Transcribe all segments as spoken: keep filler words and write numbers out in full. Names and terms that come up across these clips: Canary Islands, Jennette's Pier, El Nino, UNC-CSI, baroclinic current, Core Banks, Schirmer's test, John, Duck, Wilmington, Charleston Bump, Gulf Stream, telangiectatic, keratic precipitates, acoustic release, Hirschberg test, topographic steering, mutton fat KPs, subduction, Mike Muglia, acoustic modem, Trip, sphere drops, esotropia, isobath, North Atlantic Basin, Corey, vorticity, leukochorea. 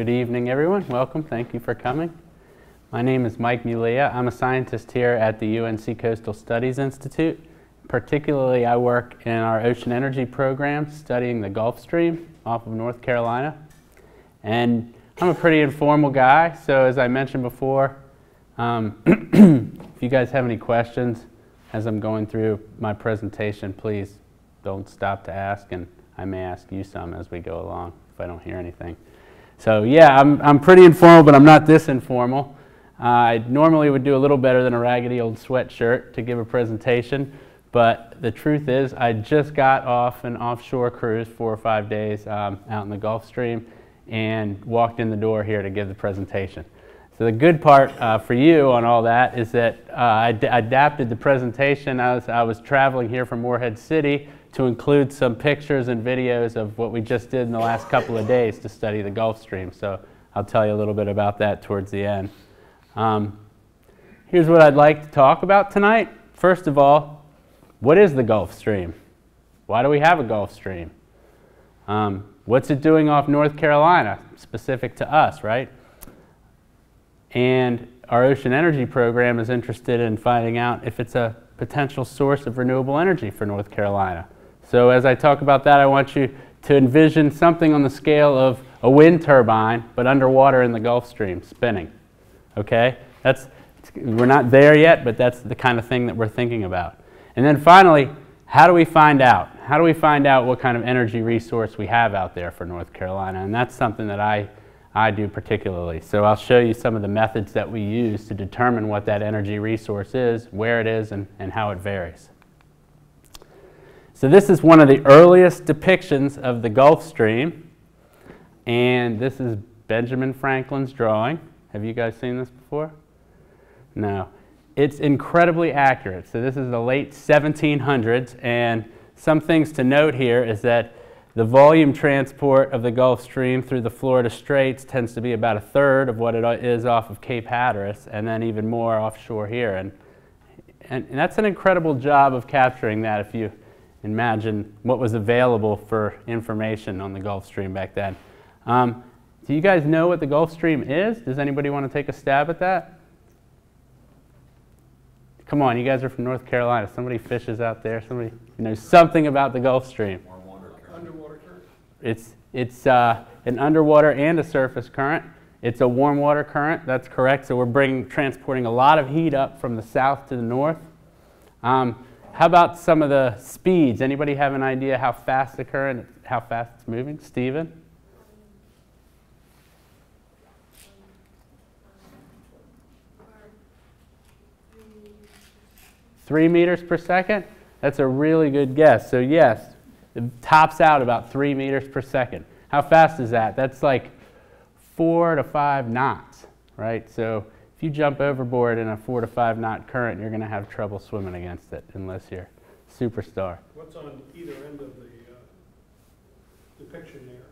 Good evening, everyone. Welcome. Thank you for coming. My name is Mike Muglia. I'm a scientist here at the U N C Coastal Studies Institute. Particularly, I work in our ocean energy program studying the Gulf Stream off of North Carolina. And I'm a pretty informal guy, so as I mentioned before, um, if you guys have any questions as I'm going through my presentation, please don't stop to ask, and I may ask you some as we go along if I don't hear anything. So yeah, I'm, I'm pretty informal, but I'm not this informal. Uh, I normally would do a little better than a raggedy old sweatshirt to give a presentation, but the truth is I just got off an offshore cruise four or five days um, out in the Gulf Stream and walked in the door here to give the presentation. So the good part uh, for you on all that is that uh, I d adapted the presentation as I was traveling here from Morehead City to include some pictures and videos of what we just did in the last couple of days to study the Gulf Stream. So I'll tell you a little bit about that towards the end. Um, here's what I'd like to talk about tonight. First of all, what is the Gulf Stream? Why do we have a Gulf Stream? Um, what's it doing off North Carolina, specific to us, right? And our ocean energy program is interested in finding out if it's a potential source of renewable energy for North Carolina. So as I talk about that, I want you to envision something on the scale of a wind turbine, but underwater in the Gulf Stream, spinning. Okay? That's, we're not there yet, but that's the kind of thing that we're thinking about. And then finally, how do we find out? How do we find out what kind of energy resource we have out there for North Carolina? And that's something that I, I do particularly. So I'll show you some of the methods that we use to determine what that energy resource is, where it is, and, and how it varies. So this is one of the earliest depictions of the Gulf Stream, and this is Benjamin Franklin's drawing. Have you guys seen this before? No. It's incredibly accurate. So this is the late seventeen hundreds, and some things to note here is that the volume transport of the Gulf Stream through the Florida Straits tends to be about a third of what it is off of Cape Hatteras, and then even more offshore here. And, and, and that's an incredible job of capturing that if you imagine what was available for information on the Gulf Stream back then. Um, do you guys know what the Gulf Stream is? Does anybody want to take a stab at that? Come on, you guys are from North Carolina. Somebody fishes out there. Somebody knows something about the Gulf Stream. It's, it's uh, an underwater and a surface current. It's a warm water current, that's correct. So we're bringing, transporting a lot of heat up from the south to the north. Um, how about some of the speeds? Anybody have an idea how fast the current, how fast it's moving? Stephen? Three meters per second? That's a really good guess. So yes. It tops out about three meters per second. How fast is that? That's like four to five knots, right? So if you jump overboard in a four to five knot current, you're going to have trouble swimming against it unless you're a superstar. What's on either end of the uh, depiction there?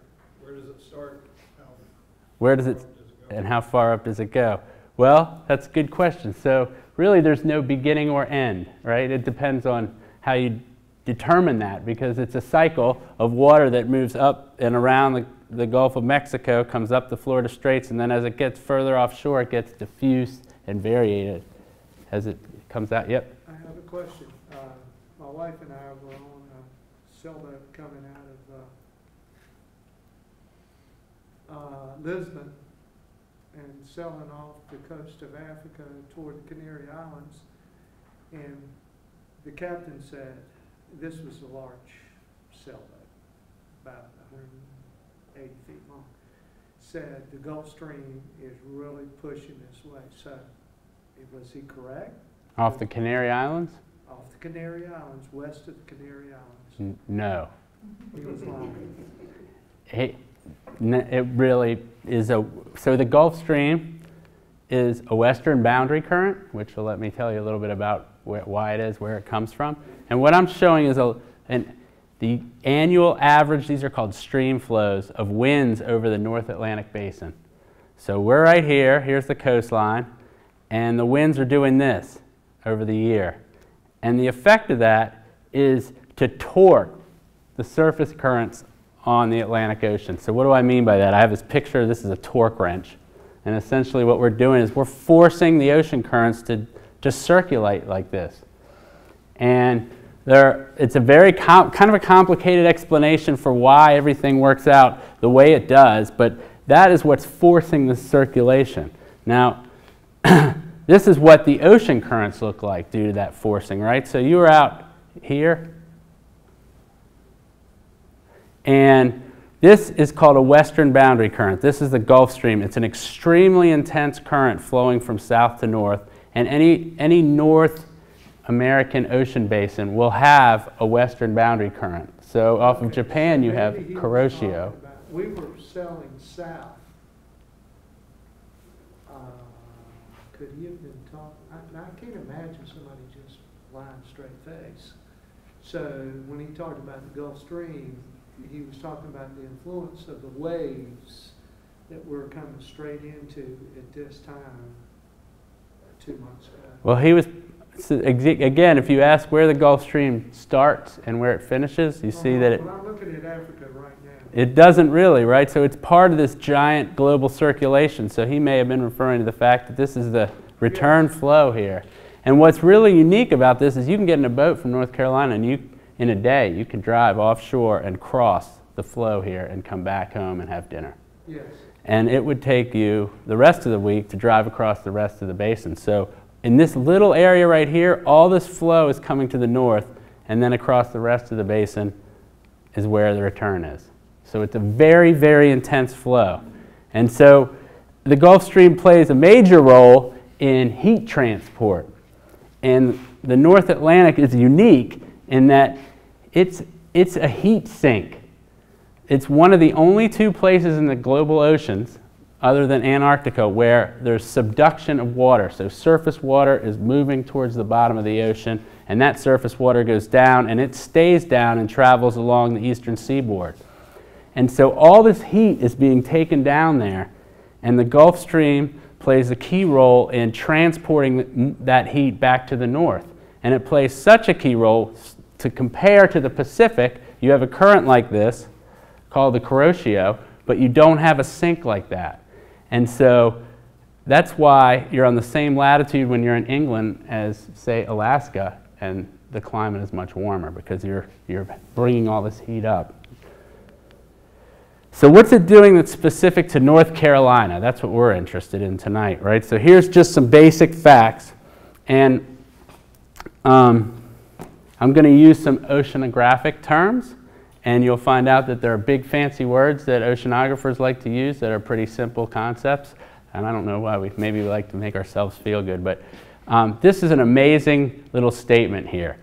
Where does it start? How Where does it, does it go? And how far up does it go? Well, that's a good question. So really, there's no beginning or end, right? It depends on how you determine that, because it's a cycle of water that moves up and around the, the Gulf of Mexico, comes up the Florida Straits, and then as it gets further offshore, it gets diffused and variated as it comes out. Yep? I have a question. Uh, my wife and I were on a sailboat coming out of uh, uh, Lisbon and sailing off the coast of Africa toward the Canary Islands, and the captain said, this was a large sailboat, about one hundred eighty feet long, said the Gulf Stream is really pushing this way. So was he correct? Off the Canary Islands? Off the Canary Islands, west of the Canary Islands. No. He was lying. It, it really is a, so the Gulf Stream is a western boundary current, which will let me tell you a little bit about why it is, where it comes from. And what I'm showing is a, an, the annual average, these are called stream flows, of winds over the North Atlantic Basin. So we're right here, here's the coastline, and the winds are doing this over the year. And the effect of that is to torque the surface currents on the Atlantic Ocean. So what do I mean by that? I have this picture. This is a torque wrench. And essentially what we're doing is we're forcing the ocean currents to just circulate like this. And there, it's a very com kind of a complicated explanation for why everything works out the way it does, but that is what's forcing the circulation. Now, this is what the ocean currents look like due to that forcing, right? So you were out here, and this is called a western boundary current. This is the Gulf Stream. It's an extremely intense current flowing from south to north, and any, any North American ocean basin will have a western boundary current. So off of Japan, you have Kuroshio. We were sailing south. Uh, could he have been talking? I, I can't imagine somebody just lying straight face. So when he talked about the Gulf Stream, he was talking about the influence of the waves that were coming straight into at this time two months ago. Well, he was. So again, if you ask where the Gulf Stream starts and where it finishes, you well, see that it, well, I'm looking at Africa right now. It doesn't really, right? So it's part of this giant global circulation. So he may have been referring to the fact that this is the return yeah. flow here. And what's really unique about this is you can get in a boat from North Carolina and you, in a day, you can drive offshore and cross the flow here and come back home and have dinner. Yes. And it would take you the rest of the week to drive across the rest of the basin. So in this little area right here, all this flow is coming to the north, and then across the rest of the basin is where the return is. So it's a very, very intense flow. And so the Gulf Stream plays a major role in heat transport. And the North Atlantic is unique in that it's, it's a heat sink. It's one of the only two places in the global oceans other than Antarctica, where there's subduction of water. So surface water is moving towards the bottom of the ocean, and that surface water goes down, and it stays down and travels along the eastern seaboard. And so all this heat is being taken down there, and the Gulf Stream plays a key role in transporting that heat back to the north. And it plays such a key role, to compare to the Pacific, you have a current like this, called the Kuroshio, but you don't have a sink like that. And so that's why you're on the same latitude when you're in England as, say, Alaska, and the climate is much warmer because you're, you're bringing all this heat up. So what's it doing that's specific to North Carolina? That's what we're interested in tonight, right? So here's just some basic facts. And um, I'm going to use some oceanographic terms. And you'll find out that there are big fancy words that oceanographers like to use that are pretty simple concepts. And I don't know why, we maybe we like to make ourselves feel good, but um, this is an amazing little statement here.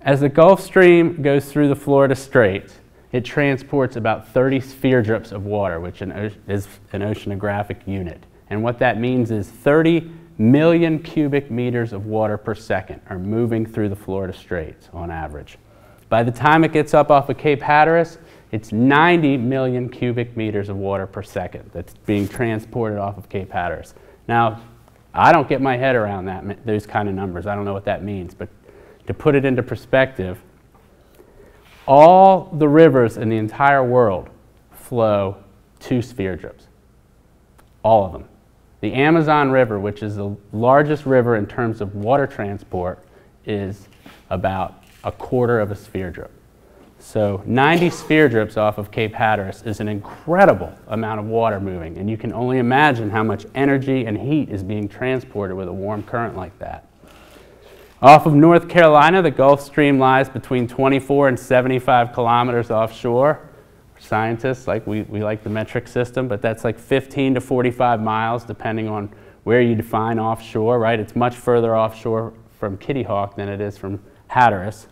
As the Gulf Stream goes through the Florida Straits, it transports about thirty sphere drops of water, which an is an oceanographic unit. And what that means is thirty million cubic meters of water per second are moving through the Florida Straits on average. By the time it gets up off of Cape Hatteras, it's ninety million cubic meters of water per second that's being transported off of Cape Hatteras. Now, I don't get my head around that, those kind of numbers. I don't know what that means, but to put it into perspective, all the rivers in the entire world flow two sphere drops, all of them. The Amazon River, which is the largest river in terms of water transport, is about a quarter of a sphere drop. So ninety sphere drops off of Cape Hatteras is an incredible amount of water moving, and you can only imagine how much energy and heat is being transported with a warm current like that. Off of North Carolina, the Gulf Stream lies between twenty-four and seventy-five kilometers offshore. Scientists, like we, we like the metric system, but that's like fifteen to forty-five miles depending on where you define offshore, right? It's much further offshore from Kitty Hawk than it is from Hatteras.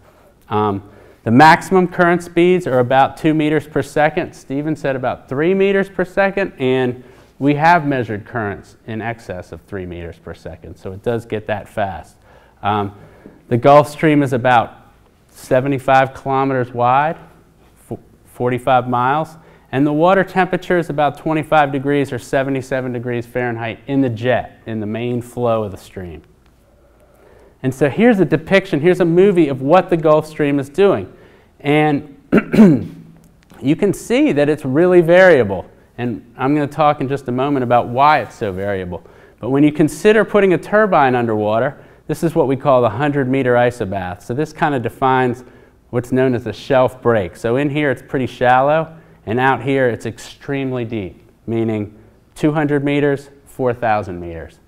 Um, the maximum current speeds are about two meters per second. Stephen said about three meters per second, and we have measured currents in excess of three meters per second, so it does get that fast. Um, the Gulf Stream is about seventy-five kilometers wide, forty-five miles, and the water temperature is about twenty-five degrees or seventy-seven degrees Fahrenheit in the jet, in the main flow of the stream. And so here's a depiction, here's a movie of what the Gulf Stream is doing. And you can see that it's really variable. And I'm going to talk in just a moment about why it's so variable. But when you consider putting a turbine underwater, this is what we call the hundred meter isobath. So this kind of defines what's known as a shelf break. So in here it's pretty shallow, and out here it's extremely deep, meaning two hundred meters, four thousand meters.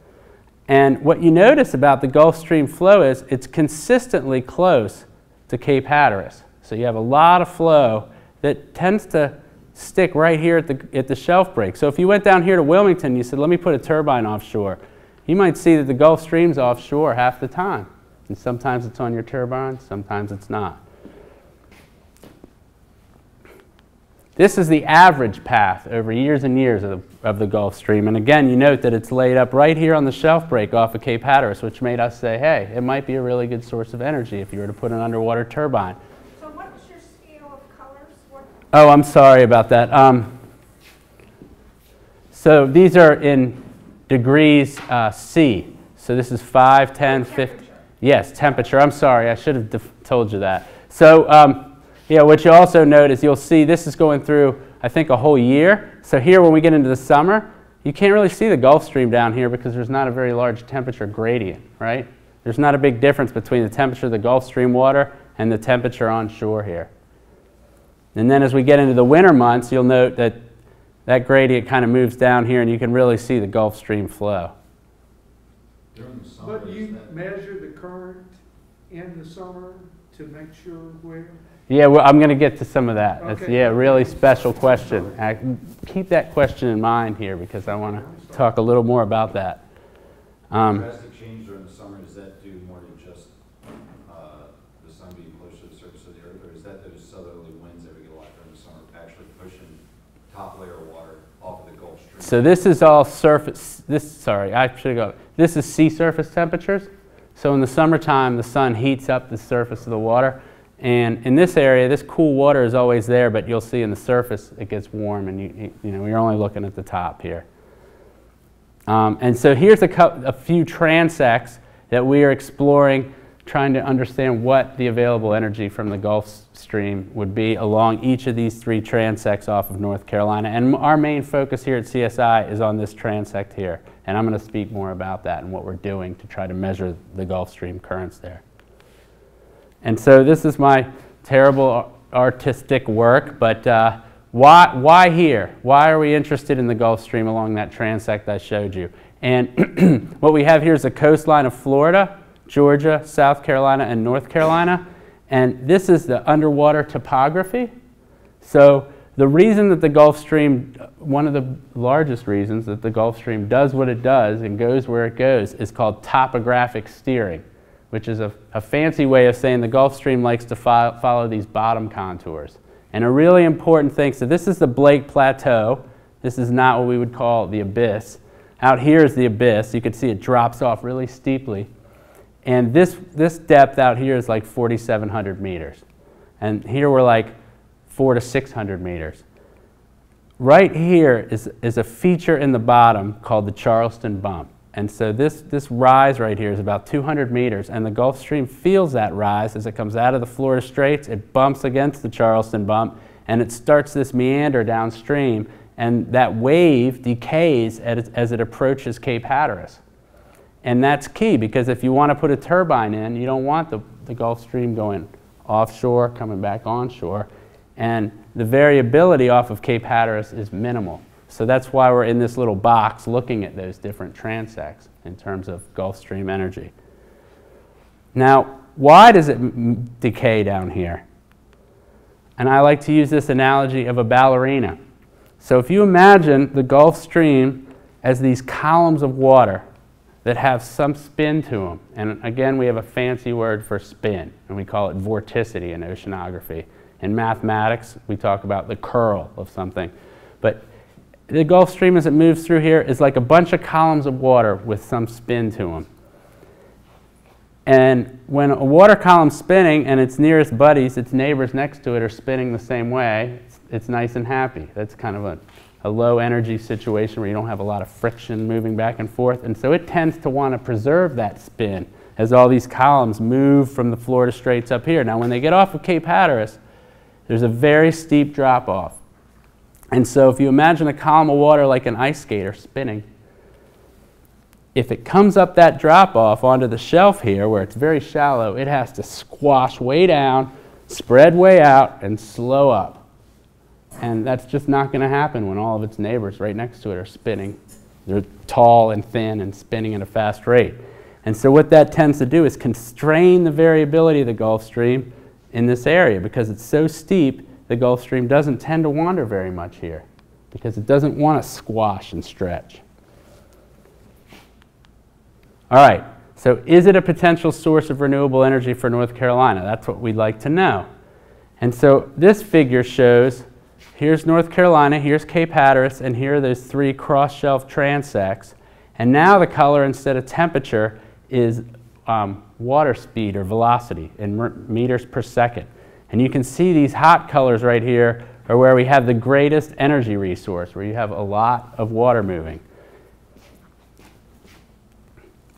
And what you notice about the Gulf Stream flow is it's consistently close to Cape Hatteras. So you have a lot of flow that tends to stick right here at the, at the shelf break. So if you went down here to Wilmington and you said, let me put a turbine offshore, you might see that the Gulf Stream's offshore half the time. And sometimes it's on your turbine, sometimes it's not. This is the average path over years and years of the, of the Gulf Stream. And again, you note that it's laid up right here on the shelf break off of Cape Hatteras, which made us say, hey, it might be a really good source of energy if you were to put an underwater turbine. So what was your scale of colors? What oh, I'm sorry about that. Um, so these are in degrees uh, C. So this is five, ten, fifty. Yes, temperature. I'm sorry. I should have told you that. So. Um, Yeah, what you also note is you'll see this is going through, I think, a whole year. So here when we get into the summer, you can't really see the Gulf Stream down here because there's not a very large temperature gradient, right? There's not a big difference between the temperature of the Gulf Stream water and the temperature on shore here. And then as we get into the winter months, you'll note that that gradient kind of moves down here and you can really see the Gulf Stream flow. During the summer, but you measure the current in the summer to make sure where? Yeah, well, I'm going to get to some of that. Okay. That's, yeah, really special question. I, keep that question in mind here because I want to talk a little more about that. Um, Drastic change during the summer, does that do more than just uh, the sun being closer to the surface of the earth, or is that those southerly winds that we get a lot during the summer actually pushing top layer of water off of the Gulf Stream? So this is all surface. This sorry, I should go. This is sea surface temperatures. So in the summertime, the sun heats up the surface of the water. And in this area, this cool water is always there, but you'll see in the surface it gets warm, and you, you know, you're only looking at the top here. Um, and so here's a, a few transects that we are exploring, trying to understand what the available energy from the Gulf Stream would be along each of these three transects off of North Carolina. And our main focus here at C S I is on this transect here, and I'm going to speak more about that and what we're doing to try to measure the Gulf Stream currents there. And so this is my terrible artistic work, but uh, why, why here? Why are we interested in the Gulf Stream along that transect I showed you? And what we have here is the coastline of Florida, Georgia, South Carolina, and North Carolina. And this is the underwater topography. So the reason that the Gulf Stream, one of the largest reasons that the Gulf Stream does what it does and goes where it goes is called topographic steering, which is a, a fancy way of saying the Gulf Stream likes to fo follow these bottom contours. And a really important thing, so this is the Blake Plateau. This is not what we would call the abyss. Out here is the abyss. You can see it drops off really steeply. And this, this depth out here is like forty-seven hundred meters. And here we're like four to six hundred meters. Right here is, is a feature in the bottom called the Charleston Bump. And so this, this rise right here is about two hundred meters, and the Gulf Stream feels that rise as it comes out of the Florida Straits. It bumps against the Charleston Bump, and it starts this meander downstream, and that wave decays as, as it approaches Cape Hatteras. And that's key, because if you want to put a turbine in, you don't want the, the Gulf Stream going offshore, coming back onshore, and the variability off of Cape Hatteras is minimal. So that's why we're in this little box looking at those different transects in terms of Gulf Stream energy. Now, why does it decay down here? And I like to use this analogy of a ballerina. So if you imagine the Gulf Stream as these columns of water that have some spin to them, and again, we have a fancy word for spin, and we call it vorticity in oceanography. In mathematics, we talk about the curl of something. But the Gulf Stream as it moves through here is like a bunch of columns of water with some spin to them. And when a water column's spinning and its nearest buddies, its neighbors next to it, are spinning the same way, it's, it's nice and happy. That's kind of a, a low energy situation where you don't have a lot of friction moving back and forth. And so it tends to want to preserve that spin as all these columns move from the Florida Straits up here. Now when they get off of Cape Hatteras, There's a very steep drop off. And so if you imagine a column of water like an ice skater spinning, if it comes up that drop off onto the shelf here where it's very shallow, it has to squash way down, spread way out, and slow up. And that's just not going to happen when all of its neighbors right next to it are spinning. They're tall and thin and spinning at a fast rate. And so what that tends to do is constrain the variability of the Gulf Stream in this area. Because it's so steep, the Gulf Stream doesn't tend to wander very much here because it doesn't want to squash and stretch. All right, so is it a potential source of renewable energy for North Carolina? That's what we'd like to know. And so this figure shows, here's North Carolina, here's Cape Hatteras, and here are those three cross-shelf transects. And now the color instead of temperature is um, water speed or velocity in meters per second. And you can see these hot colors right here are where we have the greatest energy resource, where you have a lot of water moving.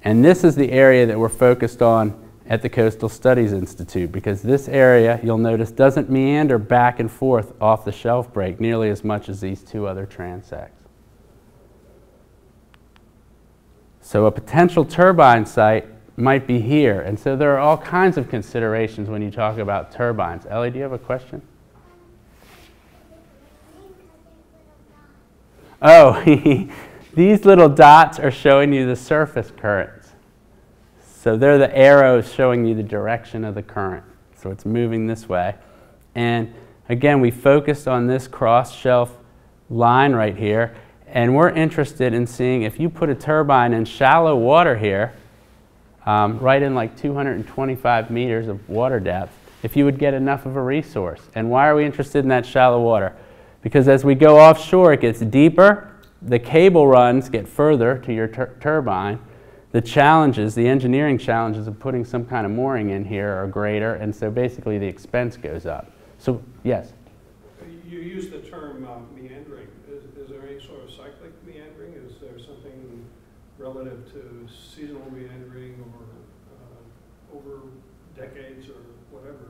And this is the area that we're focused on at the Coastal Studies Institute, because this area, you'll notice, doesn't meander back and forth off the shelf break nearly as much as these two other transects. So a potential turbine site might be here. And so there are all kinds of considerations when you talk about turbines. Ellie, do you have a question? Oh, these little dots are showing you the surface currents. So they're the arrows showing you the direction of the current. So it's moving this way. And again, we focused on this cross-shelf line right here. And we're interested in seeing if you put a turbine in shallow water here, um, right in like two hundred twenty-five meters of water depth, if you would get enough of a resource. And why are we interested in that shallow water? Because as we go offshore, it gets deeper. The cable runs get further to your tur turbine. The challenges, the engineering challenges of putting some kind of mooring in here are greater. And so basically, the expense goes up. So yes? You use the term um, meandering. Relative to seasonal meandering or uh, over decades or whatever,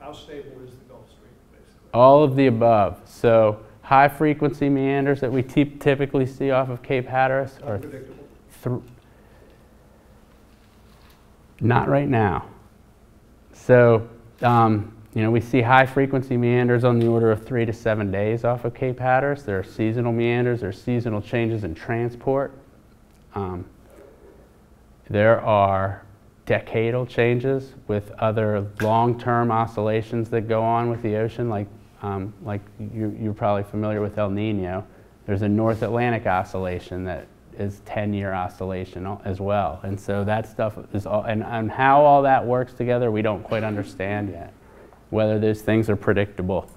how stable is the Gulf Stream, basically? All of the above. So high frequency meanders that we typically see off of Cape Hatteras are th not right now. So um, you know, we see high frequency meanders on the order of three to seven days off of Cape Hatteras. There are seasonal meanders, there are seasonal changes in transport. Um, there are decadal changes with other long-term oscillations that go on with the ocean, like, um, like you, you're probably familiar with El Nino. There's a North Atlantic oscillation that is ten-year oscillation as well. And so that stuff is all, and, and how all that works together, we don't quite understand yet, whether those things are predictable.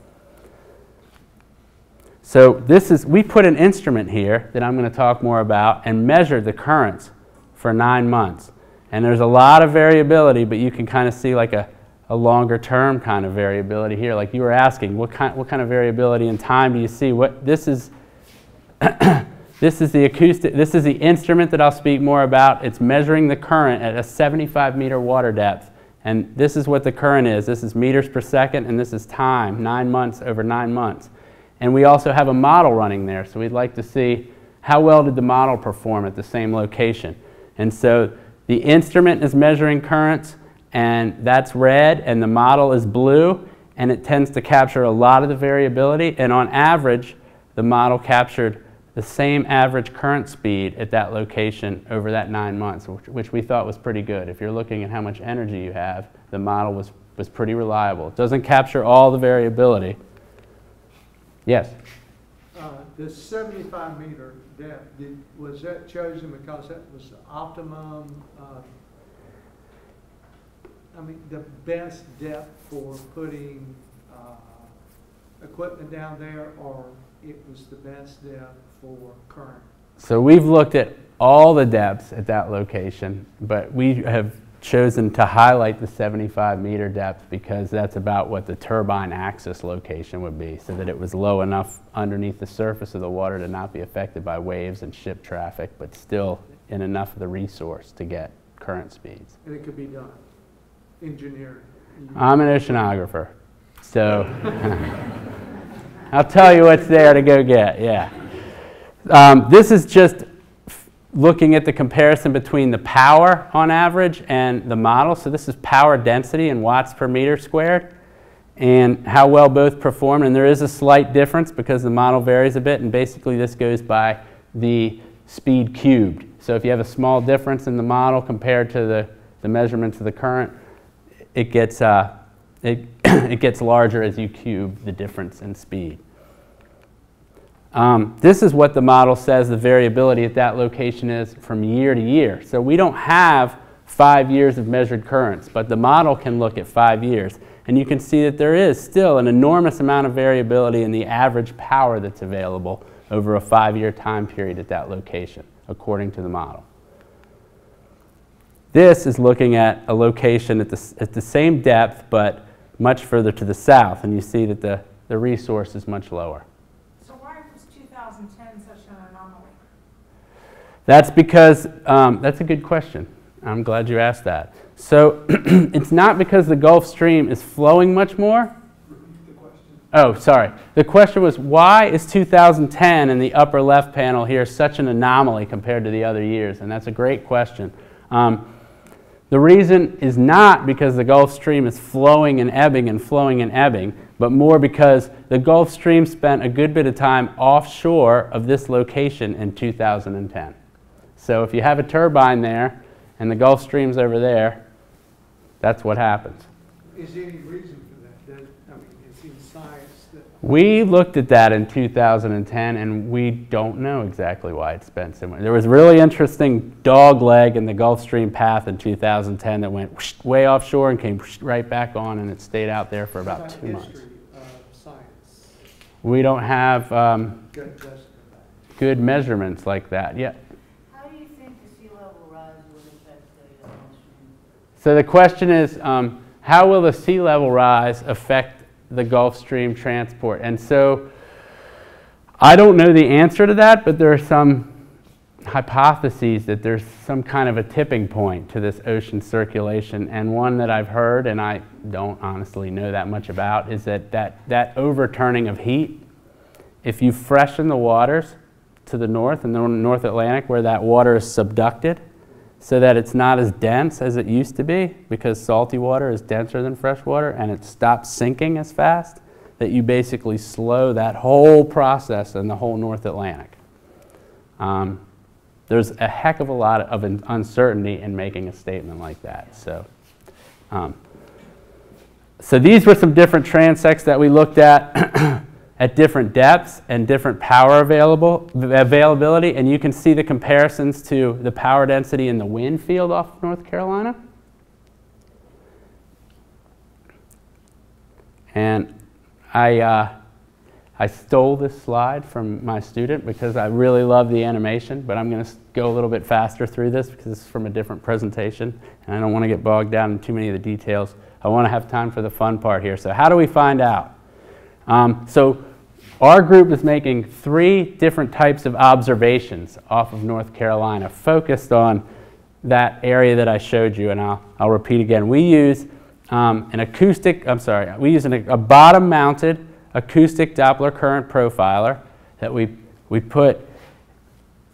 So this is, we put an instrument here that I'm going to talk more about and measured the currents for nine months. And there's a lot of variability, but you can kind of see like a, a longer term kind of variability here. Like you were asking, what kind, what kind of variability in time do you see? What, this is, this is the acoustic, this is the instrument that I'll speak more about. It's measuring the current at a seventy-five meter water depth. And this is what the current is. This is meters per second, and this is time, nine months over nine months. And we also have a model running there, so we'd like to see how well did the model perform at the same location. And so the instrument is measuring currents, and that's red, and the model is blue, and it tends to capture a lot of the variability. And on average, the model captured the same average current speed at that location over that nine months, which, which we thought was pretty good. If you're looking at how much energy you have, the model was, was pretty reliable. It doesn't capture all the variability. Yes? Uh, this seventy-five meter depth, did, was that chosen because that was the optimum, uh, I mean, the best depth for putting uh, equipment down there, or it was the best depth for current? So we've looked at all the depths at that location, but we have chosen to highlight the seventy-five meter depth because that's about what the turbine axis location would be, so that it was low enough underneath the surface of the water to not be affected by waves and ship traffic, but still in enough of the resource to get current speeds. And it could be done? Engineering? I'm an oceanographer. So I'll tell you what's there to go get, yeah. Um, this is just looking at the comparison between the power on average and the model. So this is power density in watts per meter squared and how well both perform. And there is a slight difference because the model varies a bit, and basically this goes by the speed cubed. So if you have a small difference in the model compared to the, the measurements of the current, it gets, uh, it, it gets larger as you cube the difference in speed. Um, this is what the model says the variability at that location is from year to year. So we don't have five years of measured currents, but the model can look at five years. And you can see that there is still an enormous amount of variability in the average power that's available over a five-year time period at that location, according to the model. This is looking at a location at the, at the same depth, but much further to the south, and you see that the, the resource is much lower. So why was two thousand ten such an anomaly? That's because, um, that's a good question. I'm glad you asked that. So it's not because the Gulf Stream is flowing much more. Oh, sorry. The question was, why is two thousand ten in the upper left panel here such an anomaly compared to the other years? And that's a great question. Um, the reason is not because the Gulf Stream is flowing and ebbing and flowing and ebbing, but more because the Gulf Stream spent a good bit of time offshore of this location in two thousand ten. So if you have a turbine there and the Gulf Stream's over there, that's what happens. Is there any reason for that? I mean, it seems science that we looked at that in two thousand ten, and we don't know exactly why it spent so much. There was a really interesting dog leg in the Gulf Stream path in two thousand ten that went whoosh, way offshore and came whoosh, right back on, and it stayed out there for about, about two months. Science. We don't have um, good, good measurements like that yet. So the question is, um, how will the sea level rise affect the Gulf Stream transport? And so I don't know the answer to that, but there are some hypotheses that there's some kind of a tipping point to this ocean circulation. And one that I've heard, and I don't honestly know that much about, is that that, that overturning of heat, if you freshen the waters to the north in the North Atlantic where that water is subducted, so that it's not as dense as it used to be, because salty water is denser than fresh water, and it stops sinking as fast, that you basically slow that whole process in the whole North Atlantic. Um, there's a heck of a lot of uncertainty in making a statement like that. So, um, so these were some different transects that we looked at at different depths and different power available, availability, and you can see the comparisons to the power density in the wind field off of North Carolina. And I, uh, I stole this slide from my student because I really love the animation, but I'm going to go a little bit faster through this because it's from a different presentation, and I don't want to get bogged down in too many of the details. I want to have time for the fun part here. So how do we find out? Um, so our group is making three different types of observations off of North Carolina focused on that area that I showed you, and I'll, I'll repeat again. We use um, an acoustic, I'm sorry, we use an, a bottom-mounted acoustic Doppler current profiler that we, we put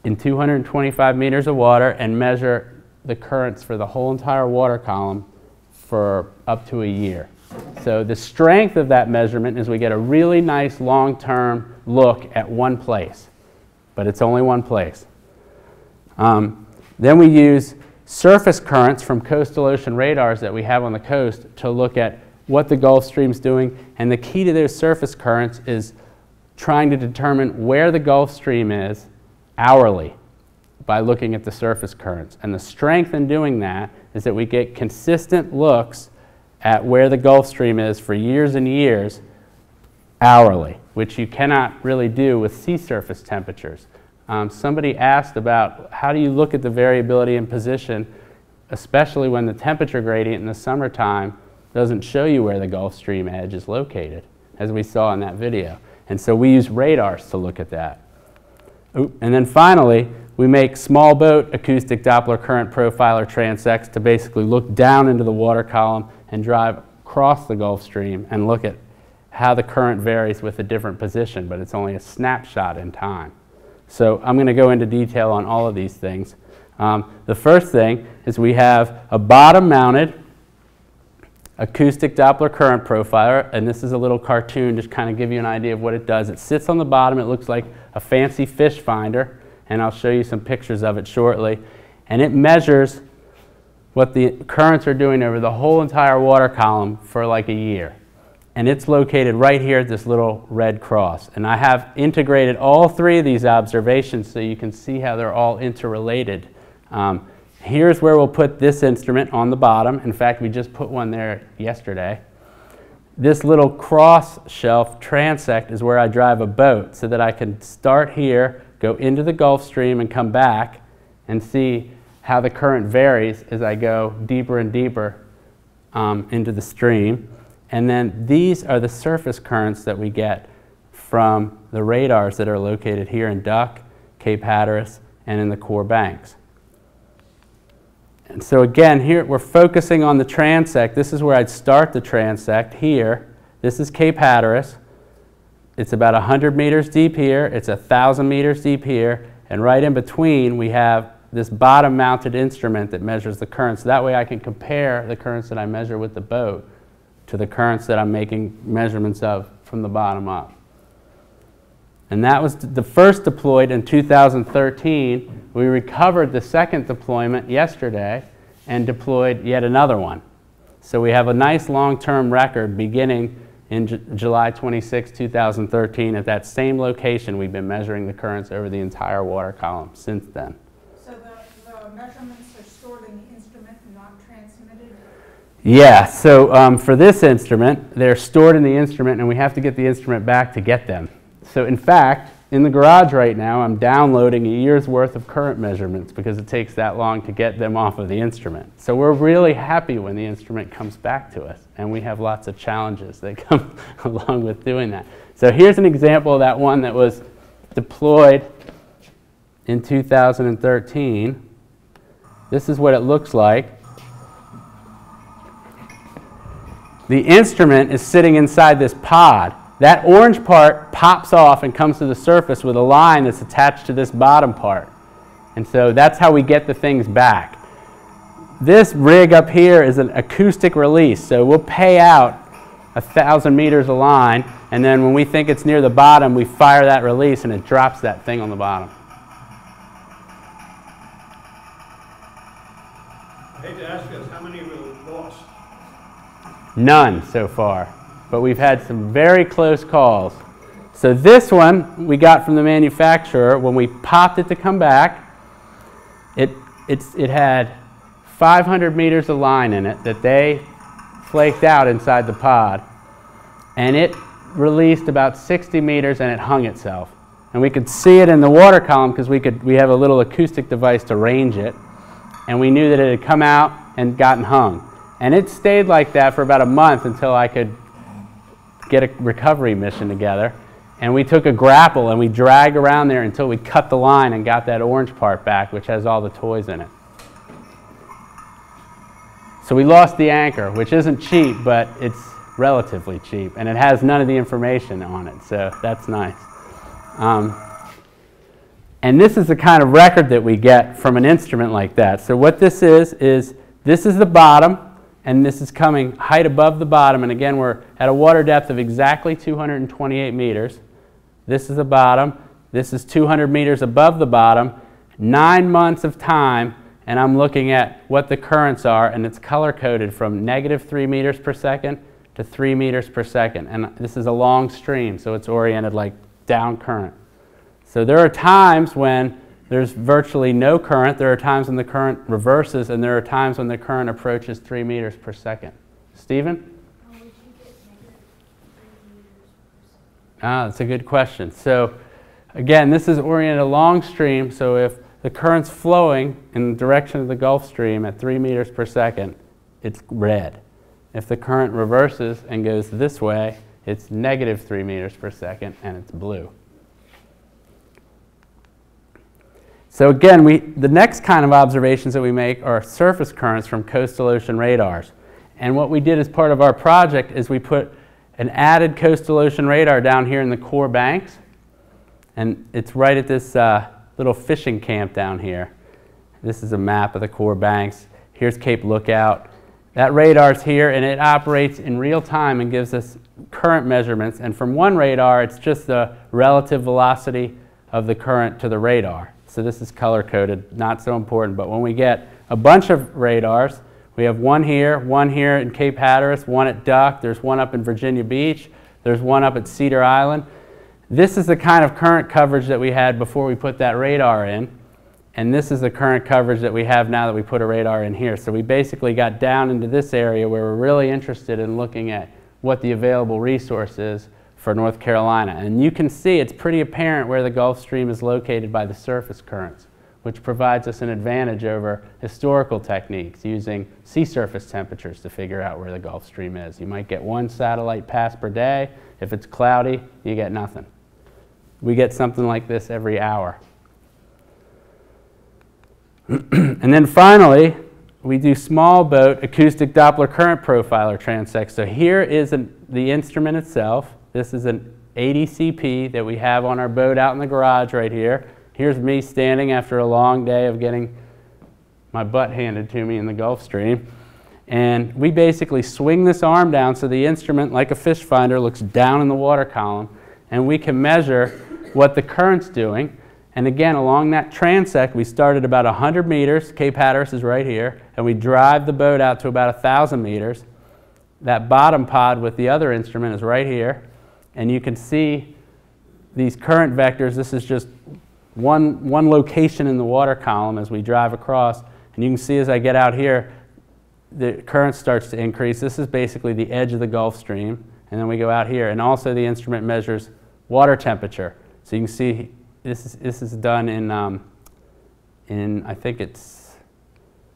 in two hundred twenty-five meters of water and measure the currents for the whole entire water column for up to a year. So the strength of that measurement is we get a really nice long-term look at one place, but it's only one place. Um, then we use surface currents from coastal ocean radars that we have on the coast to look at what the Gulf Stream's doing, and the key to those surface currents is trying to determine where the Gulf Stream is hourly by looking at the surface currents. And the strength in doing that is that we get consistent looks at where the Gulf Stream is for years and years hourly, which you cannot really do with sea surface temperatures. Um, somebody asked about how do you look at the variability in position, especially when the temperature gradient in the summertime doesn't show you where the Gulf Stream edge is located, as we saw in that video. And so we use radars to look at that. Oop. And then finally, we make small boat acoustic Doppler current profiler transects to basically look down into the water column and drive across the Gulf Stream and look at how the current varies with a different position, but it's only a snapshot in time. So I'm going to go into detail on all of these things. Um, the first thing is we have a bottom-mounted acoustic Doppler current profiler, and this is a little cartoon to kind of give you an idea of what it does. It sits on the bottom. It looks like a fancy fish finder, and I'll show you some pictures of it shortly. And it measures what the currents are doing over the whole entire water column for like a year. And it's located right here at this little red cross. And I have integrated all three of these observations so you can see how they're all interrelated. Um, here's where we'll put this instrument on the bottom. In fact, we just put one there yesterday. This little cross shelf transect is where I drive a boat so that I can start here, go into the Gulf Stream and come back and see how the current varies as I go deeper and deeper um, into the stream. And then these are the surface currents that we get from the radars that are located here in Duck, Cape Hatteras, and in the Core Banks. And so again, here we're focusing on the transect. This is where I'd start the transect here. This is Cape Hatteras. It's about one hundred meters deep here. It's one thousand meters deep here. And right in between, we have this bottom-mounted instrument that measures the currents. That way I can compare the currents that I measure with the boat to the currents that I'm making measurements of from the bottom up. And that was the first deployed in two thousand thirteen. We recovered the second deployment yesterday and deployed yet another one. So we have a nice long-term record beginning in July twenty-sixth, two thousand thirteen at that same location. We've been measuring the currents over the entire water column since then. So the, the measurements are stored in the instrument and not transmitted? Yeah, so um, for this instrument, they're stored in the instrument and we have to get the instrument back to get them. So in fact, in the garage right now, I'm downloading a year's worth of current measurements because it takes that long to get them off of the instrument. So we're really happy when the instrument comes back to us, and we have lots of challenges that come along with doing that. So here's an example of that one that was deployed in two thousand thirteen. This is what it looks like. The instrument is sitting inside this pod. That orange part pops off and comes to the surface with a line that's attached to this bottom part. And so that's how we get the things back. This rig up here is an acoustic release. So we'll pay out a thousand meters a line, and then when we think it's near the bottom, we fire that release and it drops that thing on the bottom. I hate to ask you, how many were lost? None so far, but we've had some very close calls. So this one we got from the manufacturer. When we popped it to come back, it, it's, it had five hundred meters of line in it that they flaked out inside the pod, and it released about sixty meters and it hung itself. And we could see it in the water column because we, we have a little acoustic device to range it, and we knew that it had come out and gotten hung. And it stayed like that for about a month until I could get a recovery mission together. And we took a grapple and we dragged around there until we cut the line and got that orange part back, which has all the toys in it. So we lost the anchor, which isn't cheap, but it's relatively cheap. And it has none of the information on it, so that's nice. Um, and this is the kind of record that we get from an instrument like that. So what this is, is this is the bottom, and this is coming height above the bottom, and again we're at a water depth of exactly two hundred twenty-eight meters. This is the bottom, this is two hundred meters above the bottom, nine months of time, and I'm looking at what the currents are, and it's color-coded from negative three meters per second to three meters per second, and this is a long stream, so it's oriented like down current. So there are times when there's virtually no current. There are times when the current reverses, and there are times when the current approaches three meters per second. Stephen? How would you get negative three meters per second? Ah, that's a good question. So, again, this is oriented along stream. So if the current's flowing in the direction of the Gulf Stream at three meters per second, it's red. If the current reverses and goes this way, it's negative three meters per second, and it's blue. So again, we, the next kind of observations that we make are surface currents from coastal ocean radars. And what we did as part of our project is we put an added coastal ocean radar down here in the Core Banks, and it's right at this uh, little fishing camp down here. This is a map of the Core Banks. Here's Cape Lookout. That radar's here, and it operates in real time and gives us current measurements. And from one radar, it's just the relative velocity of the current to the radar. So this is color-coded, not so important. But when we get a bunch of radars, we have one here, one here in Cape Hatteras, one at Duck, there's one up in Virginia Beach, there's one up at Cedar Island. This is the kind of current coverage that we had before we put that radar in. And this is the current coverage that we have now that we put a radar in here. So we basically got down into this area where we're really interested in looking at what the available resource is for North Carolina. And you can see it's pretty apparent where the Gulf Stream is located by the surface currents, which provides us an advantage over historical techniques using sea surface temperatures to figure out where the Gulf Stream is. You might get one satellite pass per day. If it's cloudy, you get nothing. We get something like this every hour. And then finally, we do small boat acoustic Doppler current profiler transects. So here is an, the instrument itself. This is an A D C P that we have on our boat out in the garage right here. Here's me standing after a long day of getting my butt handed to me in the Gulf Stream. And we basically swing this arm down so the instrument, like a fish finder, looks down in the water column. And we can measure what the current's doing. And again, along that transect, we start at about one hundred meters. Cape Hatteras is right here. And we drive the boat out to about one thousand meters. That bottom pod with the other instrument is right here. And you can see these current vectors. This is just one, one location in the water column as we drive across. And you can see as I get out here, the current starts to increase. This is basically the edge of the Gulf Stream. And then we go out here. And also the instrument measures water temperature. So you can see This is, this is done in, um, in, I think it's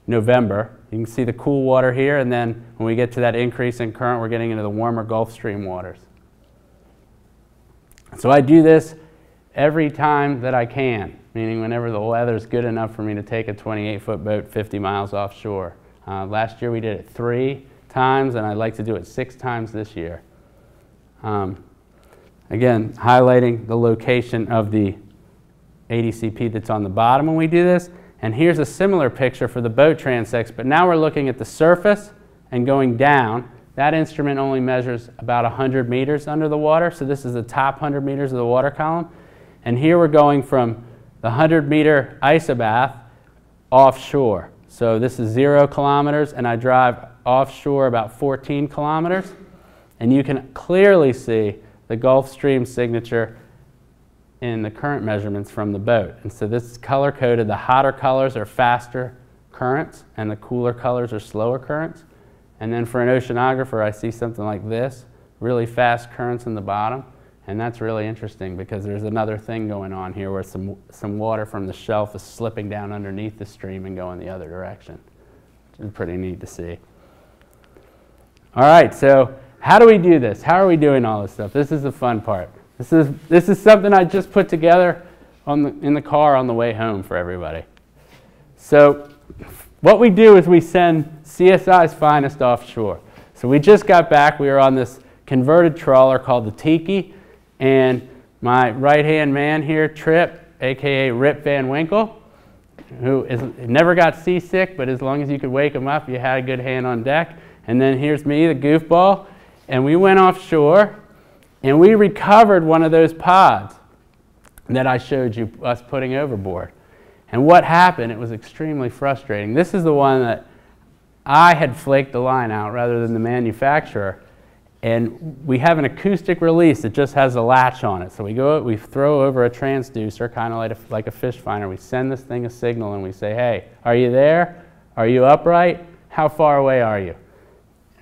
November. You can see the cool water here, and then when we get to that increase in current, we're getting into the warmer Gulf Stream waters. So I do this every time that I can, meaning whenever the weather's good enough for me to take a twenty-eight foot boat fifty miles offshore. Uh, last year we did it three times, and I'd like to do it six times this year. Um, again, highlighting the location of the A D C P that's on the bottom when we do this. And here's a similar picture for the boat transects, but now we're looking at the surface and going down. That instrument only measures about one hundred meters under the water, so this is the top one hundred meters of the water column. And here we're going from the one hundred meter isobath offshore. So this is zero kilometers, and I drive offshore about fourteen kilometers. And you can clearly see the Gulf Stream signature in the current measurements from the boat. And so this is color-coded. The hotter colors are faster currents, and the cooler colors are slower currents. And then for an oceanographer, I see something like this, really fast currents in the bottom. And that's really interesting because there's another thing going on here where some, some water from the shelf is slipping down underneath the stream and going the other direction, which is pretty neat to see. All right, so how do we do this? How are we doing all this stuff? This is the fun part. This is, this is something I just put together on the, in the car on the way home for everybody. So what we do is we send C S I's finest offshore. So we just got back. We were on this converted trawler called the Tiki. And my right-hand man here, Trip, a k a. Rip Van Winkle, who is, never got seasick, but as long as you could wake him up, you had a good hand on deck. And then here's me, the goofball. And we went offshore. And we recovered one of those pods that I showed you us putting overboard. And what happened, it was extremely frustrating. This is the one that I had flaked the line out rather than the manufacturer. And we have an acoustic release that just has a latch on it. So we go, we throw over a transducer, kind of like a, like a fish finder. We send this thing a signal and we say, hey, are you there? Are you upright? How far away are you?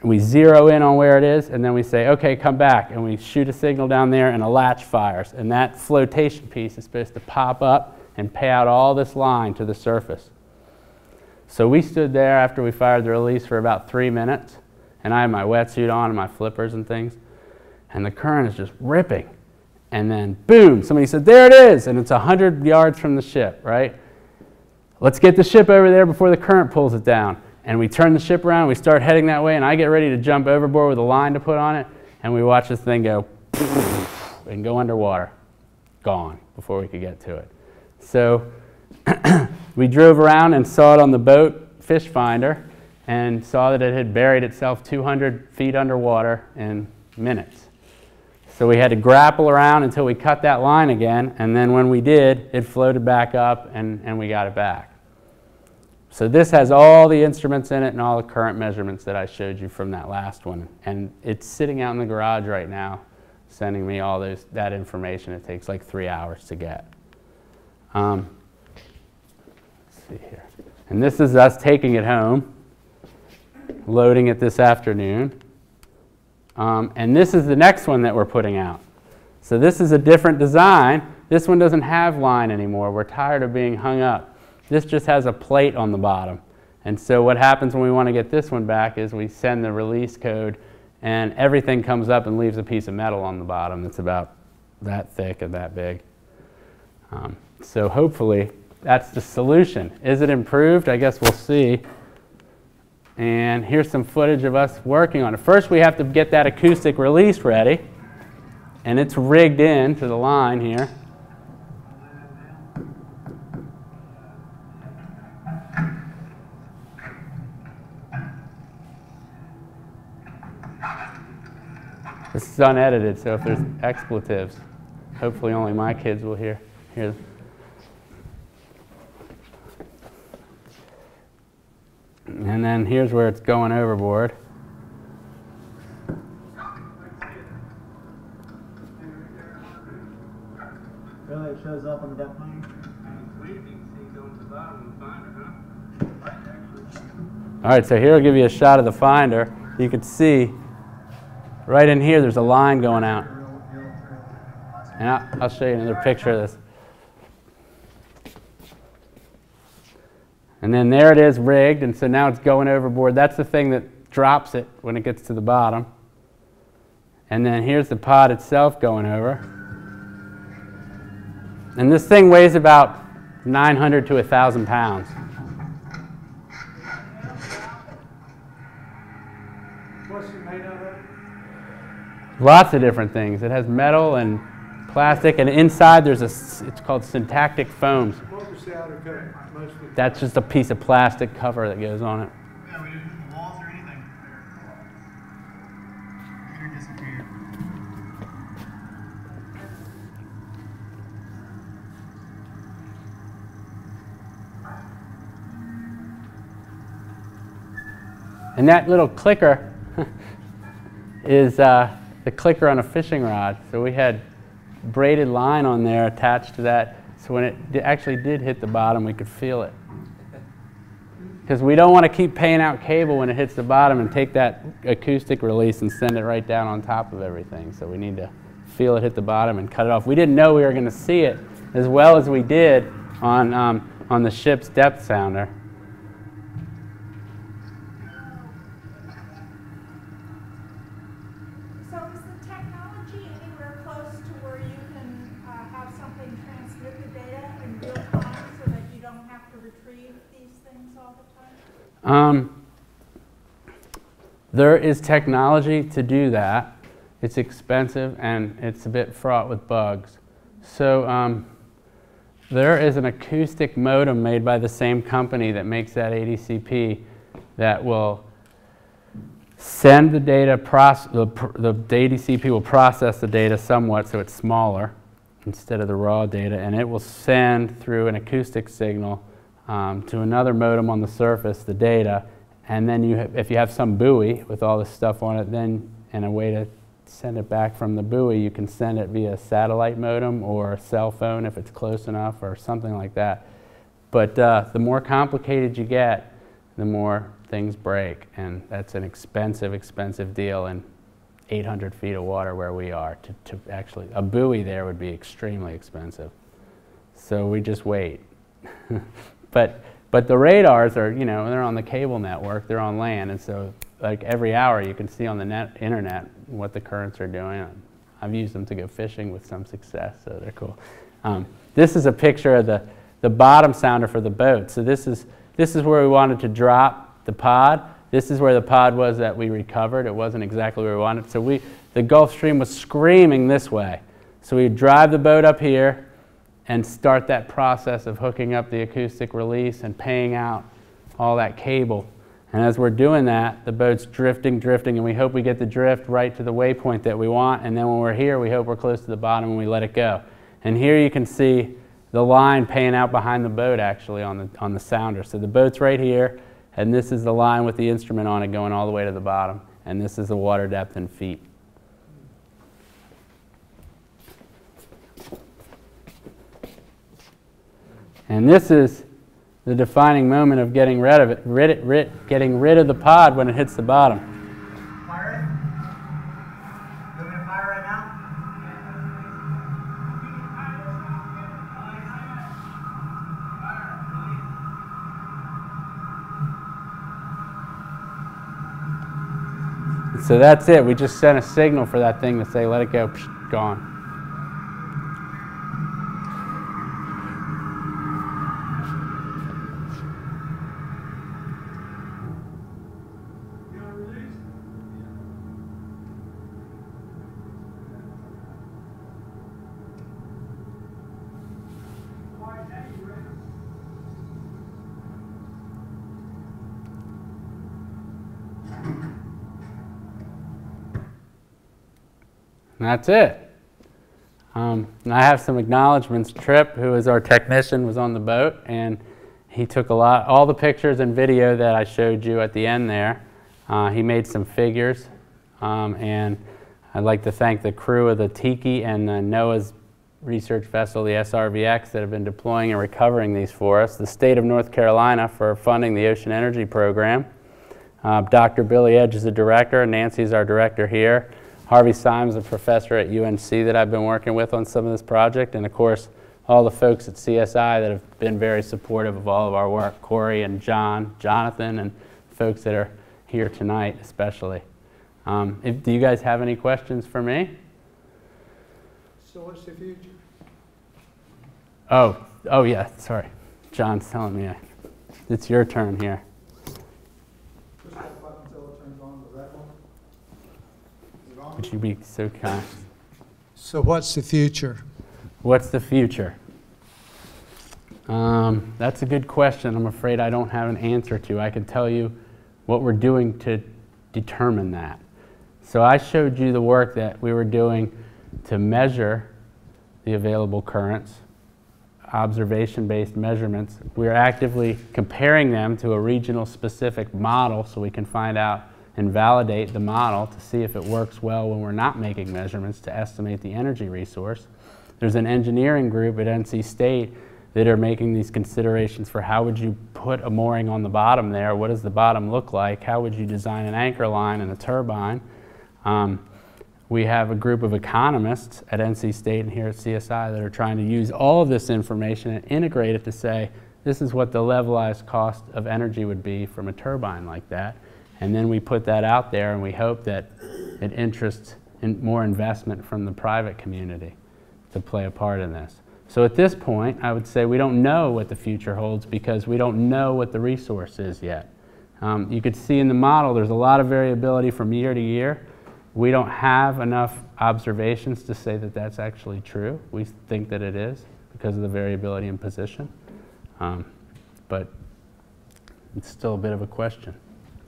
We zero in on where it is, and then we say, okay, come back. And we shoot a signal down there, and a latch fires. And that flotation piece is supposed to pop up and pay out all this line to the surface. So we stood there after we fired the release for about three minutes. And I had my wetsuit on and my flippers and things. And the current is just ripping. And then, boom, somebody said, there it is. And it's one hundred yards from the ship, right? Let's get the ship over there before the current pulls it down. And we turn the ship around, we start heading that way, and I get ready to jump overboard with a line to put on it, and we watched this thing go and go underwater, gone before we could get to it. So we drove around and saw it on the boat fish finder and saw that it had buried itself two hundred feet underwater in minutes. So we had to grapple around until we cut that line again, and then when we did, it floated back up and, and we got it back. So this has all the instruments in it and all the current measurements that I showed you from that last one. And it's sitting out in the garage right now, sending me all those, that information. It takes like three hours to get. Um, let's see here. And this is us taking it home, loading it this afternoon. Um, and this is the next one that we're putting out. So this is a different design. This one doesn't have line anymore. We're tired of being hung up. This just has a plate on the bottom. And so what happens when we want to get this one back is we send the release code and everything comes up and leaves a piece of metal on the bottom that's about that thick and that big. Um, so hopefully that's the solution. Is it improved? I guess we'll see. And here's some footage of us working on it. First we have to get that acoustic release ready, and it's rigged in to the line here. This is unedited, so if there's expletives, hopefully only my kids will hear. hear them. And then here's where it's going overboard. Really, it shows up on the depth finder. All right, so here I'll give you a shot of the finder. You can see right in here, there's a line going out. And I'll, I'll show you another picture of this. And then there it is rigged, and so now it's going overboard. That's the thing that drops it when it gets to the bottom. And then here's the pod itself going over. And this thing weighs about nine hundred to one thousand pounds. Lots of different things. It has metal and plastic, and inside there's a, it's called syntactic foams. What was the outer coat mostly? That's just a piece of plastic cover that goes on it. Yeah, we didn't put walls or anything. Computer disappeared. And that little clicker is uh, the clicker on a fishing rod. So we had braided line on there attached to that, so when it d actually did hit the bottom we could feel it. Because we don't want to keep paying out cable when it hits the bottom and take that acoustic release and send it right down on top of everything. So we need to feel it hit the bottom and cut it off. We didn't know we were going to see it as well as we did on, um, on the ship's depth sounder. Um, there is technology to do that. It's expensive and it's a bit fraught with bugs. So um, there is an acoustic modem made by the same company that makes that A D C P that will send the data, proce the, pr the A D C P will process the data somewhat so it's smaller instead of the raw data, and it will send through an acoustic signal Um, to another modem on the surface, the data, and then you if you have some buoy with all this stuff on it, then and a way to send it back from the buoy, you can send it via satellite modem or a cell phone if it's close enough or something like that. But uh, the more complicated you get, the more things break, and that's an expensive, expensive deal in eight hundred feet of water where we are. To, to actually, a buoy there would be extremely expensive. So we just wait. But, but the radars are, you know, they're on the cable network, they're on land, and so like every hour you can see on the net, internet what the currents are doing. I've used them to go fishing with some success, so they're cool. Um, this is a picture of the, the bottom sounder for the boat. So this is, this is where we wanted to drop the pod. This is where the pod was that we recovered. It wasn't exactly where we wanted. So we, the Gulf Stream was screaming this way. So we'd drive the boat up here and start that process of hooking up the acoustic release and paying out all that cable. And as we're doing that, the boat's drifting, drifting, and we hope we get the drift right to the waypoint that we want. And then when we're here, we hope we're close to the bottom and we let it go. And here you can see the line paying out behind the boat actually on the, on the sounder. So the boat's right here, and this is the line with the instrument on it going all the way to the bottom. And this is the water depth in feet. And this is the defining moment of getting rid of it, rid it, rid, getting rid of the pod when it hits the bottom. Fire it. You want me to fire it now? So that's it. We just sent a signal for that thing to say, let it go, psh, gone. That's it. Um, and I have some acknowledgments. Tripp, who is our technician, was on the boat, and he took a lot, all the pictures and video that I showed you at the end there. Uh, he made some figures, um, and I'd like to thank the crew of the Tiki and the NOAA's research vessel, the S R V X, that have been deploying and recovering these for us, the state of North Carolina for funding the Ocean Energy Program. Uh, Doctor Billy Edge is the director, Nancy is our director here. Harvey Symes, a professor at U N C that I've been working with on some of this project, and of course all the folks at C S I that have been very supportive of all of our work, Corey and John, Jonathan, and folks that are here tonight especially. Um, if, do you guys have any questions for me? So what's the future? Oh, oh yeah, sorry. John's telling me I, it's your turn here. Would you be so kind? So what's the future? What's the future? Um, that's a good question. I'm afraid I don't have an answer to. I can tell you what we're doing to determine that. So I showed you the work that we were doing to measure the available currents, observation-based measurements. We're actively comparing them to a regional specific model so we can find out and validate the model to see if it works well when we're not making measurements to estimate the energy resource. There's an engineering group at N C State that are making these considerations for how would you put a mooring on the bottom there, what does the bottom look like, how would you design an anchor line and a turbine. Um, we have a group of economists at N C State and here at C S I that are trying to use all of this information and integrate it to say this is what the levelized cost of energy would be from a turbine like that. And then we put that out there and we hope that it interests in more investment from the private community to play a part in this. So at this point, I would say we don't know what the future holds because we don't know what the resource is yet. Um, you could see in the model there's a lot of variability from year to year. We don't have enough observations to say that that's actually true. We think that it is because of the variability in position. Um, but it's still a bit of a question.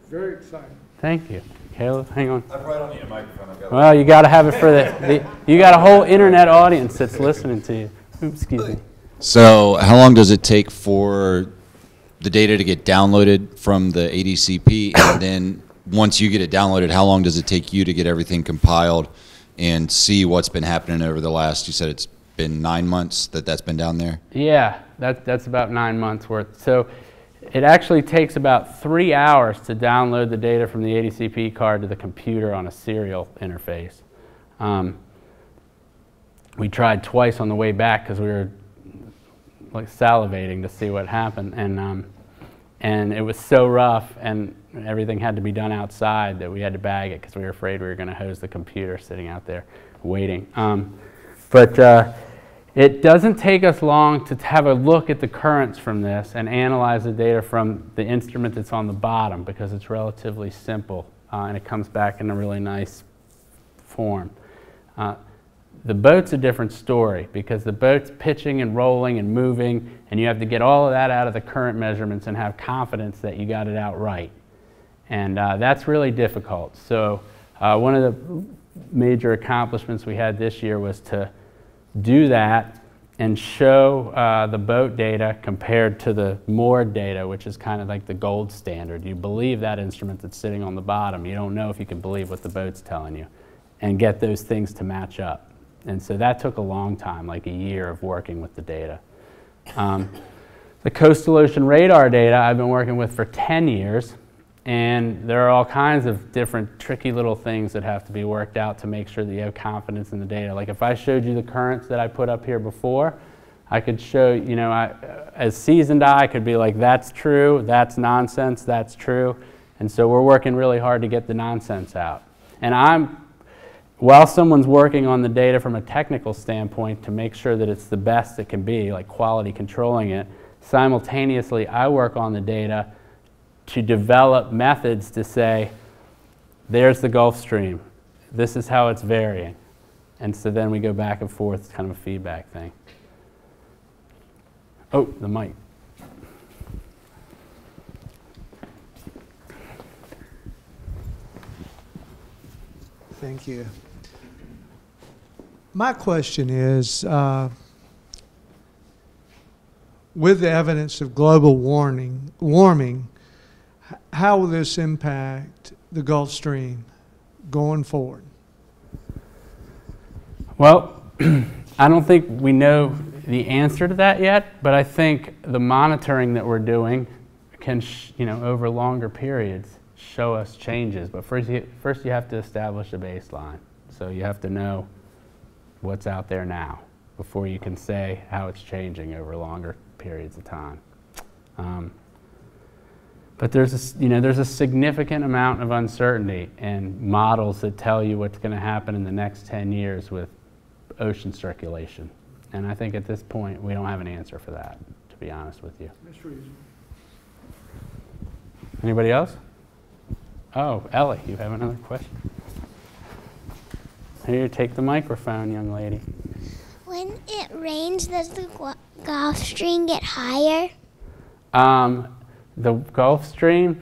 Very exciting. Thank you. Caleb, hang on. I probably don't need a microphone. I've got well, you got to have it for the, the, you got a whole internet audience that's listening to you. Oops, excuse me. So how long does it take for the data to get downloaded from the A D C P? And then once you get it downloaded, how long does it take you to get everything compiled and see what's been happening over the last, you said it's been nine months that that's been down there? Yeah, that, that's about nine months worth. So it actually takes about three hours to download the data from the A D C P card to the computer on a serial interface. Um, we tried twice on the way back because we were like salivating to see what happened, and um, and it was so rough, and everything had to be done outside that we had to bag it because we were afraid we were going to hose the computer sitting out there waiting. Um, but. Uh, It doesn't take us long to have a look at the currents from this and analyze the data from the instrument that's on the bottom because it's relatively simple uh, and it comes back in a really nice form. Uh, the boat's a different story because the boat's pitching and rolling and moving, and you have to get all of that out of the current measurements and have confidence that you got it out right. And uh, that's really difficult. So uh, one of the major accomplishments we had this year was to do that and show uh, the boat data compared to the moored data, which is kind of like the gold standard. You believe that instrument that's sitting on the bottom. You don't know if you can believe what the boat's telling you, and get those things to match up. And so that took a long time, like a year of working with the data. Um, the coastal ocean radar data I've been working with for ten years, and there are all kinds of different tricky little things that have to be worked out to make sure that you have confidence in the data. Like if I showed you the currents that I put up here before, I could show, you know, I, as seasoned eye, I could be like, that's true, that's nonsense, that's true. And so we're working really hard to get the nonsense out. And I'm, while someone's working on the data from a technical standpoint to make sure that it's the best it can be, like quality controlling it, simultaneously I work on the data to develop methods to say, there's the Gulf Stream, this is how it's varying. And so then we go back and forth, it's kind of a feedback thing. Oh, the mic. Thank you. My question is, uh, with the evidence of global warming, warming, how will this impact the Gulf Stream going forward? Well, I don't think we know the answer to that yet, but I think the monitoring that we're doing can, sh you know, over longer periods, show us changes. But first you, first you have to establish a baseline. So you have to know what's out there now before you can say how it's changing over longer periods of time. Um, but there's a, you know, there's a significant amount of uncertainty in models that tell you what's going to happen in the next ten years with ocean circulation. And I think at this point we don't have an answer for that, to be honest with you. Anybody else? Oh, Ellie, you have another question? Here, take the microphone, young lady. When it rains, does the Gulf Stream get higher? Um, the Gulf Stream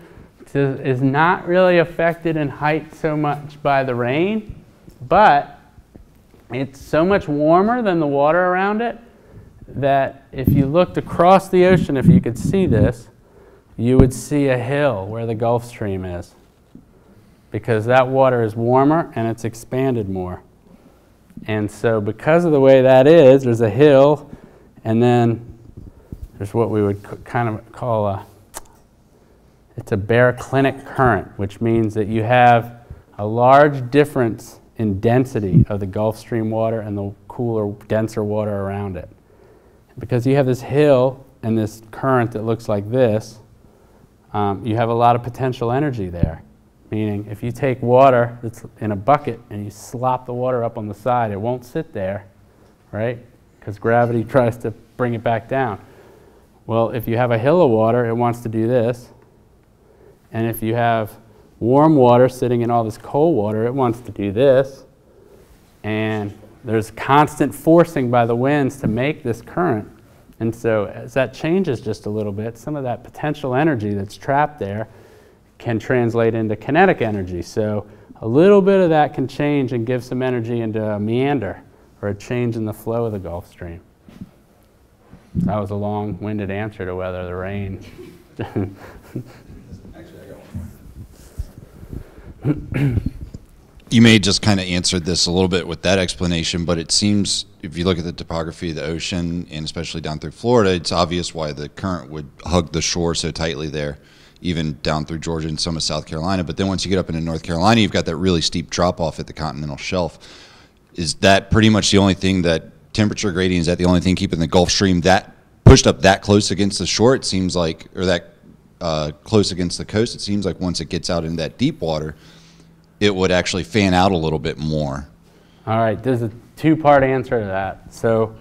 is not really affected in height so much by the rain, but it's so much warmer than the water around it that if you looked across the ocean, if you could see this, you would see a hill where the Gulf Stream is, because that water is warmer and it's expanded more. And so because of the way that is, there's a hill, and then there's what we would kind of call a, it's a baroclinic current, which means that you have a large difference in density of the Gulf Stream water and the cooler, denser water around it. Because you have this hill and this current that looks like this, um, you have a lot of potential energy there. Meaning, if you take water that's in a bucket and you slop the water up on the side, it won't sit there, right? Because gravity tries to bring it back down. Well, if you have a hill of water, it wants to do this. And if you have warm water sitting in all this cold water, it wants to do this. And there's constant forcing by the winds to make this current. And so as that changes just a little bit, some of that potential energy that's trapped there can translate into kinetic energy. So a little bit of that can change and give some energy into a meander or a change in the flow of the Gulf Stream. That was a long-winded answer to whether the rain. Actually, I got one more. You may just kind of answered this a little bit with that explanation, but it seems if you look at the topography of the ocean, and especially down through Florida, it's obvious why the current would hug the shore so tightly there, even down through Georgia and some of South Carolina. But then once you get up into North Carolina, you've got that really steep drop-off at the continental shelf. Is that pretty much the only thing that temperature gradient, is that the only thing keeping the Gulf Stream that pushed up that close against the shore, it seems like, or that uh, close against the coast? It seems like once it gets out into that deep water, it would actually fan out a little bit more. All right, there's a two-part answer to that. So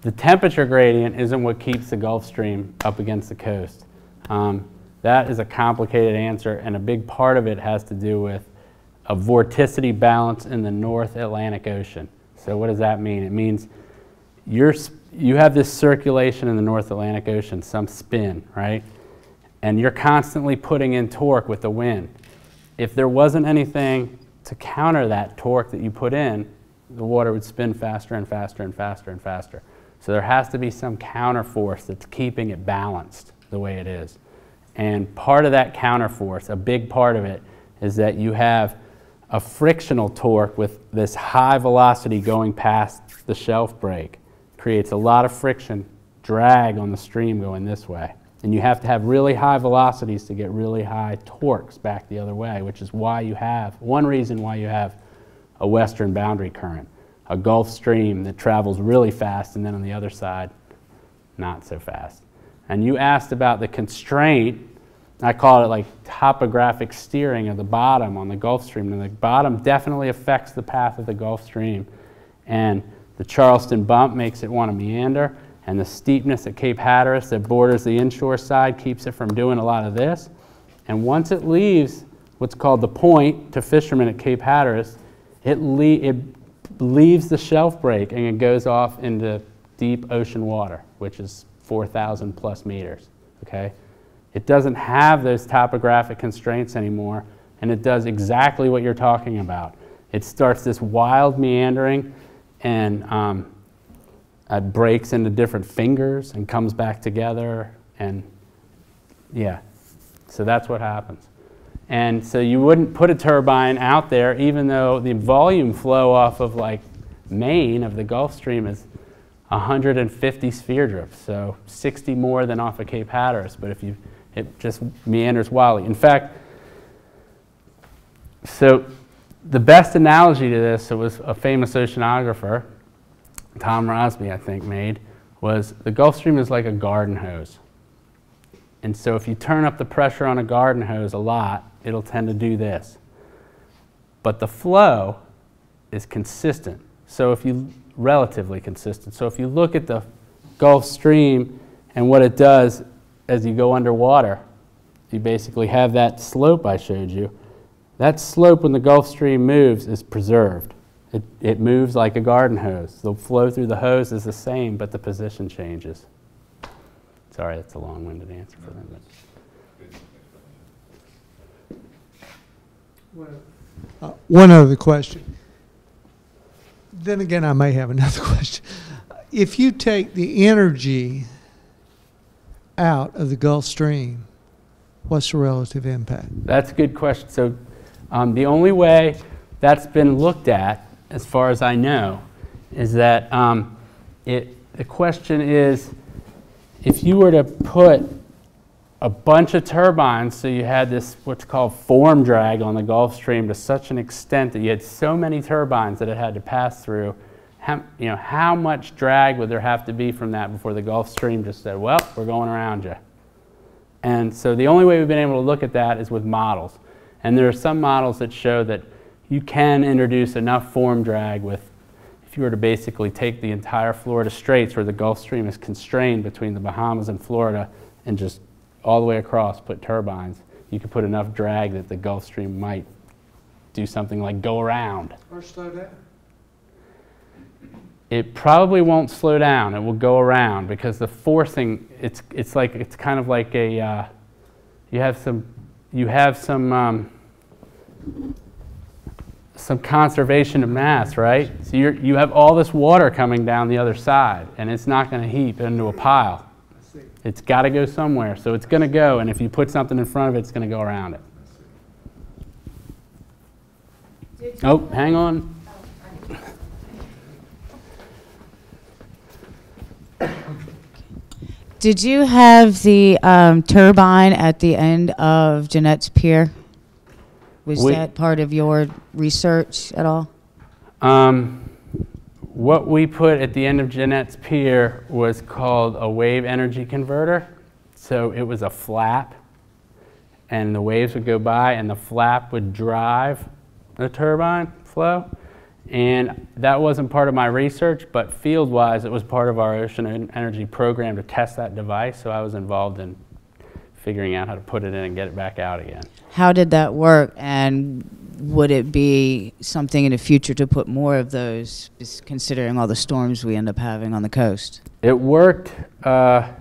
the temperature gradient isn't what keeps the Gulf Stream up against the coast. Um, That is a complicated answer, and a big part of it has to do with a vorticity balance in the North Atlantic Ocean. So what does that mean? It means you're, you have this circulation in the North Atlantic Ocean, some spin, right? And you're constantly putting in torque with the wind. If there wasn't anything to counter that torque that you put in, the water would spin faster and faster and faster and faster. So there has to be some counterforce that's keeping it balanced the way it is. And part of that counterforce, a big part of it, is that you have a frictional torque with this high velocity going past the shelf break. Creates a lot of friction, drag on the stream going this way. And you have to have really high velocities to get really high torques back the other way, which is why you have, one reason why you have a western boundary current, a Gulf Stream that travels really fast and then on the other side, not so fast. And you asked about the constraint. I call it like topographic steering of the bottom on the Gulf Stream. And the bottom definitely affects the path of the Gulf Stream. And the Charleston Bump makes it want to meander. And the steepness at Cape Hatteras that borders the inshore side keeps it from doing a lot of this. And once it leaves what's called the point to fishermen at Cape Hatteras, it, le it leaves the shelf break and it goes off into deep ocean water, which is four thousand plus meters, okay? It doesn't have those topographic constraints anymore, and it does exactly what you're talking about. It starts this wild meandering, and um, it breaks into different fingers and comes back together, and yeah, so that's what happens. And so you wouldn't put a turbine out there, even though the volume flow off of like Maine of the Gulf Stream is one hundred fifty sphere drops, so sixty more than off of Cape Hatteras, but if you, it just meanders wildly. In fact, so the best analogy to this, it was a famous oceanographer, Tom Rosby, I think, made, was the Gulf Stream is like a garden hose. And so if you turn up the pressure on a garden hose a lot, it'll tend to do this. But the flow is consistent. So if you, relatively consistent. So if you look at the Gulf Stream and what it does as you go underwater, you basically have that slope I showed you. That slope when the Gulf Stream moves is preserved. It, it moves like a garden hose. The flow through the hose is the same, but the position changes. Sorry, that's a long-winded answer for them. Uh, one other question. Then again, I may have another question. If you take the energy out of the Gulf Stream, what's the relative impact? That's a good question. So um, the only way that's been looked at, as far as I know, is that um, it, the question is, if you were to put a bunch of turbines, so you had this what's called form drag on the Gulf Stream to such an extent that you had so many turbines that it had to pass through, how, you know, how much drag would there have to be from that before the Gulf Stream just said, well, we're going around you? And so the only way we've been able to look at that is with models. And there are some models that show that you can introduce enough form drag with, if you were to basically take the entire Florida Straits where the Gulf Stream is constrained between the Bahamas and Florida and just all the way across, put turbines, you could put enough drag that the Gulf Stream might do something like go around. Or slow down? It probably won't slow down. It will go around because the forcing, it's, it's, like, it's kind of like a, uh, you have some, you have some, um, some conservation of mass, right? So you're, you have all this water coming down the other side and it's not going to heap into a pile. It's got to go somewhere, so it's going to go, and if you put something in front of it, it's going to go around it. Oh, hang on. Did you have the um, turbine at the end of Jennette's Pier? Was we, that part of your research at all? Um, What we put at the end of Jennette's Pier was called a wave energy converter. So it was a flap, and the waves would go by, and the flap would drive the turbine flow. And that wasn't part of my research, but field-wise, it was part of our ocean energy program to test that device. So I was involved in figuring out how to put it in and get it back out again. How did that work, and would it be something in the future to put more of those, considering all the storms we end up having on the coast? It worked uh,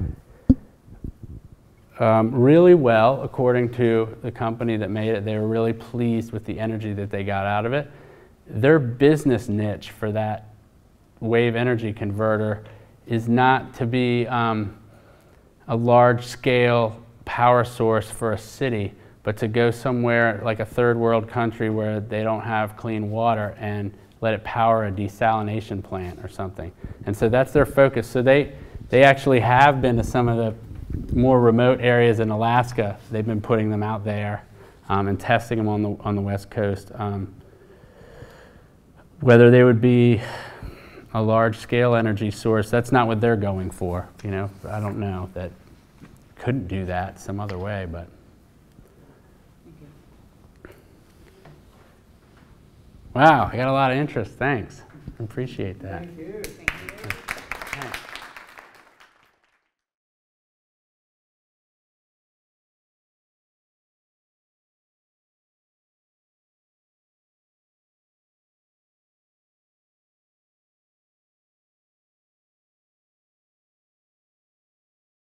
um, really well, according to the company that made it. They were really pleased with the energy that they got out of it. Their business niche for that wave energy converter is not to be um, a large-scale power source for a city, but to go somewhere like a third world country where they don't have clean water and let it power a desalination plant or something. And so that's their focus. So they, they actually have been to some of the more remote areas in Alaska. They've been putting them out there um, and testing them on the, on the West Coast. Um, whether they would be a large-scale energy source, that's not what they're going for, you know. I don't know that couldn't do that some other way, but. Wow, I got a lot of interest. Thanks. I appreciate that. Thank you.